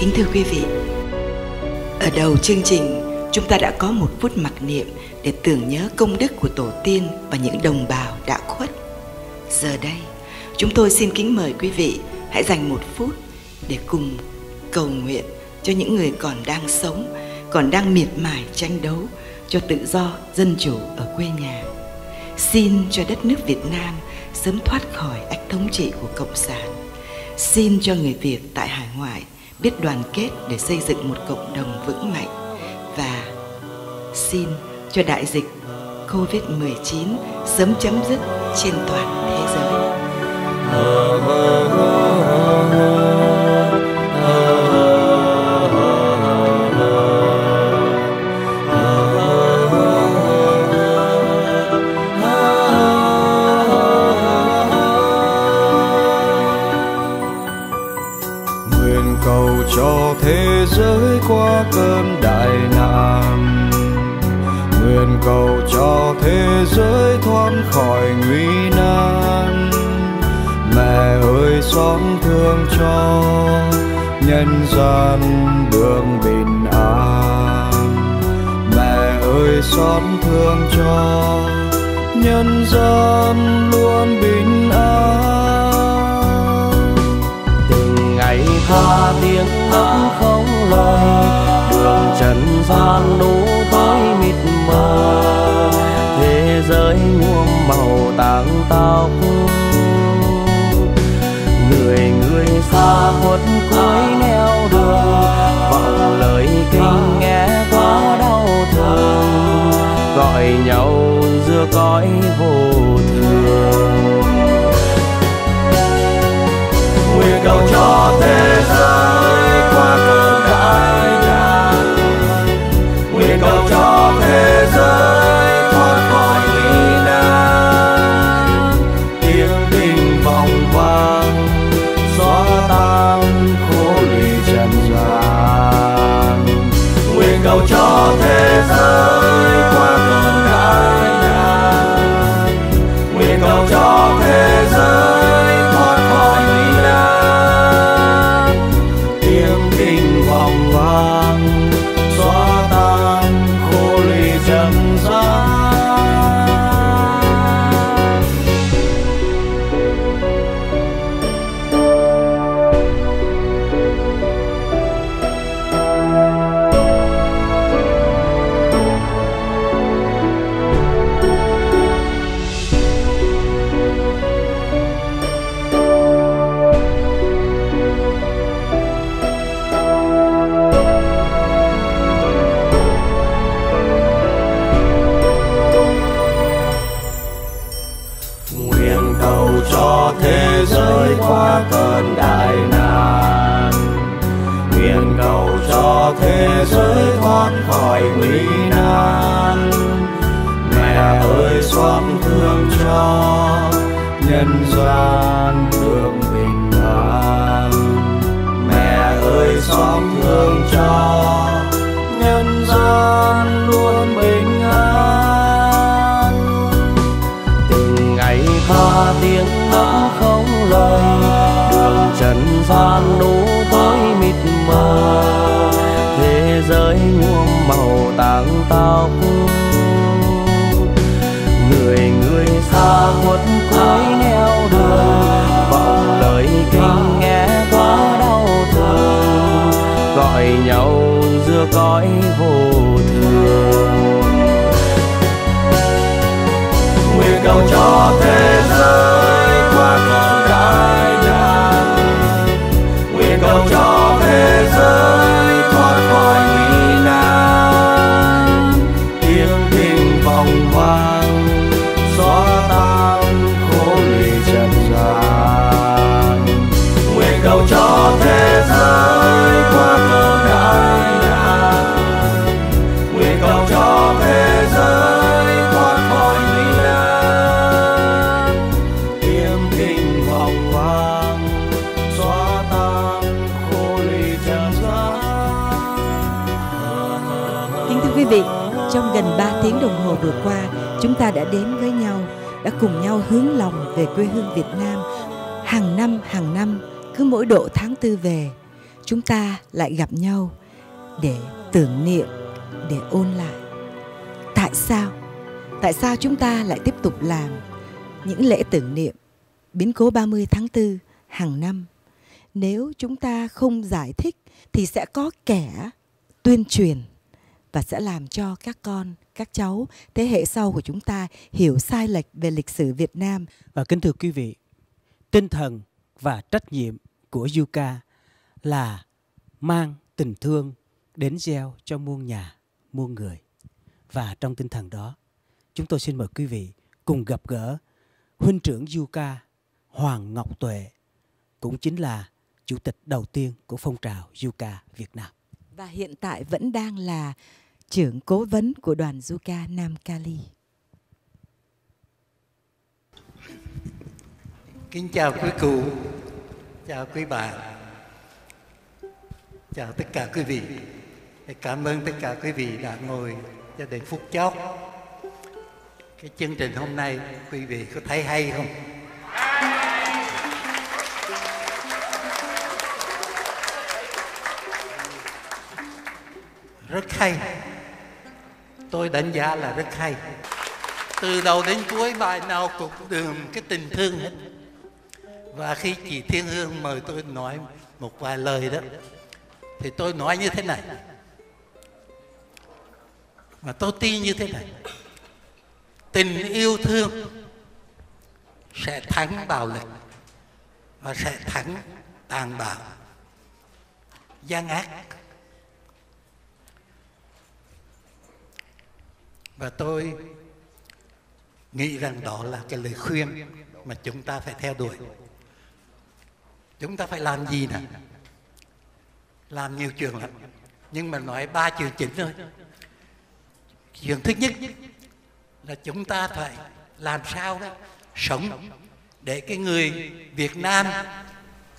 Kính thưa quý vị, ở đầu chương trình chúng ta đã có một phút mặc niệm để tưởng nhớ công đức của tổ tiên và những đồng bào đã khuất. Giờ đây, chúng tôi xin kính mời quý vị hãy dành một phút để cùng cầu nguyện cho những người còn đang sống, còn đang miệt mài tranh đấu cho tự do, dân chủ ở quê nhà. Xin cho đất nước Việt Nam sớm thoát khỏi ách thống trị của Cộng sản. Xin cho người Việt tại hải ngoại biết đoàn kết để xây dựng một cộng đồng vững mạnh. Và xin cho đại dịch Covid-19 sớm chấm dứt trên toàn thế giới. Cho thế giới qua cơn đại nạn, nguyện cầu cho thế giới thoát khỏi nguy nan. Mẹ ơi xót thương cho nhân gian đường bình an, mẹ ơi xót thương cho nhân gian luôn bình an. Tha tiếng hát không lời, đường trần gian đủ tối mịt mờ, thế giới nhuốm màu tang tóc. Người người xa khuất cuối neo đường, vọng lời kinh nghe có đau thương, gọi nhau giữa cõi vô thường. Nguyện cầu cho thế giới qua cơn đại nạn, nguyện cầu cho thế giới thoát khỏi nguy nan. Tiếng tình vòng vang xóa tan khổ lụy trần gian. Nguyện cầu cho thế giới qua cơn đại nạn, nguyện cầu cho thế giới. Trong gần 3 tiếng đồng hồ vừa qua, chúng ta đã đến với nhau, đã cùng nhau hướng lòng về quê hương Việt Nam. Hàng năm, cứ mỗi độ tháng 4 về, chúng ta lại gặp nhau để tưởng niệm, để ôn lại. Tại sao? Tại sao chúng ta lại tiếp tục làm những lễ tưởng niệm biến cố 30 tháng 4 hàng năm? Nếu chúng ta không giải thích thì sẽ có kẻ tuyên truyền và sẽ làm cho các con, các cháu, thế hệ sau của chúng ta hiểu sai lệch về lịch sử Việt Nam. Và kính thưa quý vị, tinh thần và trách nhiệm của Du Ca là mang tình thương đến gieo cho muôn nhà, muôn người. Và trong tinh thần đó, chúng tôi xin mời quý vị cùng gặp gỡ huynh trưởng Du Ca Hoàng Ngọc Tuệ, cũng chính là chủ tịch đầu tiên của phong trào Du Ca Việt Nam. Và hiện tại vẫn đang là trưởng cố vấn của đoàn Du Ca Nam Cali. Kính chào quý cụ, chào quý bà, chào tất cả quý vị. Cảm ơn tất cả quý vị đã ngồi cho đến phút chót. Cái chương trình hôm nay quý vị có thấy hay không? Rất hay. Tôi đánh giá là rất hay. Từ đầu đến cuối bài nào cũng đượm cái tình thương hết. Và khi chị Thiên Hương mời tôi nói một vài lời đó, thì tôi nói như thế này, mà tôi tin như thế này: tình yêu thương sẽ thắng bạo lực và sẽ thắng tàn bạo, gian ác. Và tôi nghĩ rằng đó là cái lời khuyên mà chúng ta phải theo đuổi. Chúng ta phải làm gì nè? Làm nhiều chuyện lắm, nhưng mà nói 3 chuyện chính thôi. Chuyện thứ nhất là chúng ta phải làm sao đó sống để cái người Việt Nam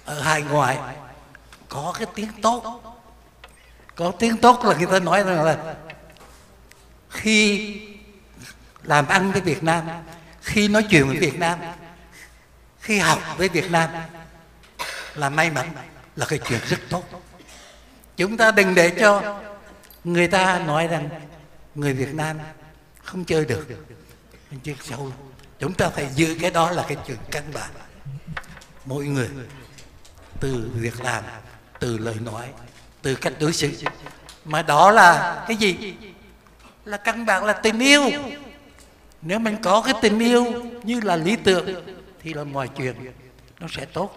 ở hải ngoại có cái tiếng tốt. Có tiếng tốt là người ta nói rằng là khi làm ăn với Việt Nam, khi nói chuyện với Việt Nam, khi học với Việt Nam là may mắn, là cái chuyện rất tốt. Chúng ta đừng để cho người ta nói rằng người Việt Nam không chơi được, không chơi sâu. Chúng ta phải giữ cái đó là cái chuyện căn bản. Mỗi người, từ việc làm, từ lời nói, từ cách đối xử, mà đó là cái gì? Là căn bản là tình yêu. Nếu mình có cái tình yêu như là lý tưởng thì là mọi chuyện nó sẽ tốt.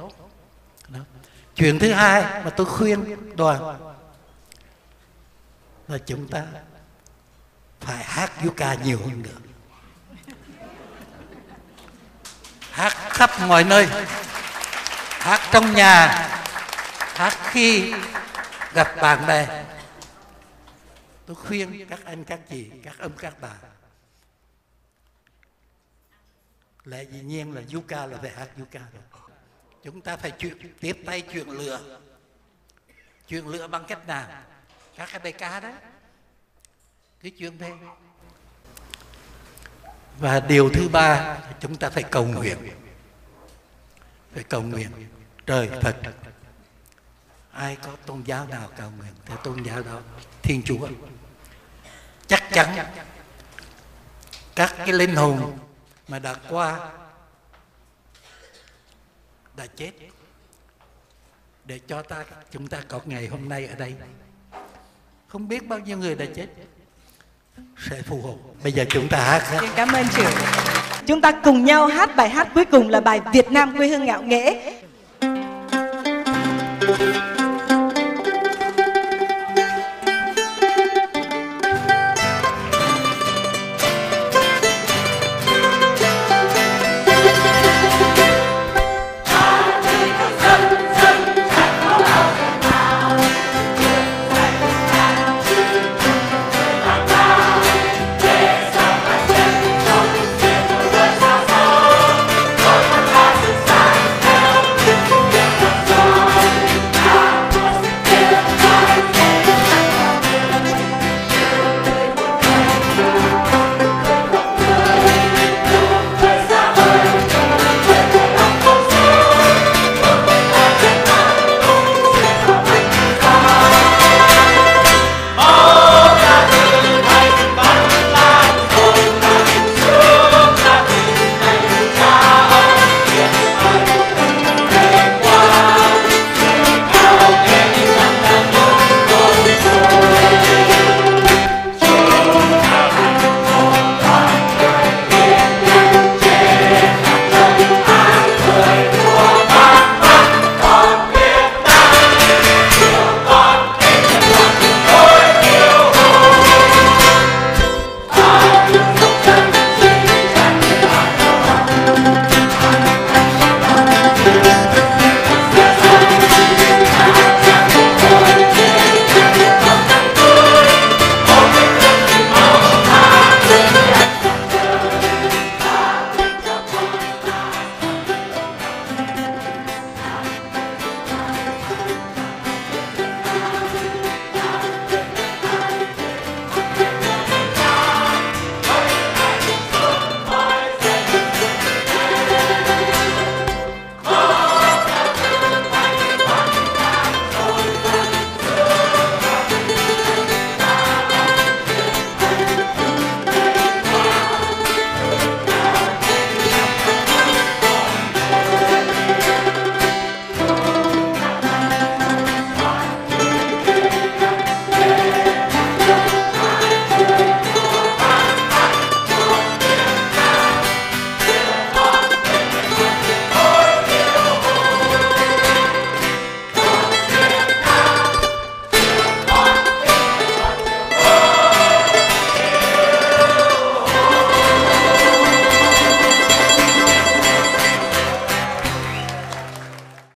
Đó. Chuyện thứ hai mà tôi khuyên đoàn là chúng ta phải hát Du Ca nhiều hơn nữa. Hát khắp mọi nơi, hát trong nhà, hát khi gặp bạn bè. Tôi khuyên các anh, các chị, các ông, các bà, lẽ dĩ nhiên là Du Ca là phải hát Du Ca rồi. Chúng ta phải tiếp tay chuyện lửa. Chuyện lửa bằng cách nào? Các cái bài ca đấy, cái chuyện thế. Và điều thứ ba là chúng ta phải cầu nguyện. Phải cầu nguyện trời Phật. Ai có tôn giáo nào cầu nguyện theo tôn giáo đó, Thiên Chúa, chắc chắn các cái linh hồn mà đã qua, đã chết để cho chúng ta có ngày hôm nay ở đây. Không biết bao nhiêu người đã chết sẽ phù hộ. Bây giờ chúng ta hát. Cảm ơn trưởng. Chúng ta cùng nhau hát bài hát cuối cùng là bài Việt Nam quê hương ngạo nghễ.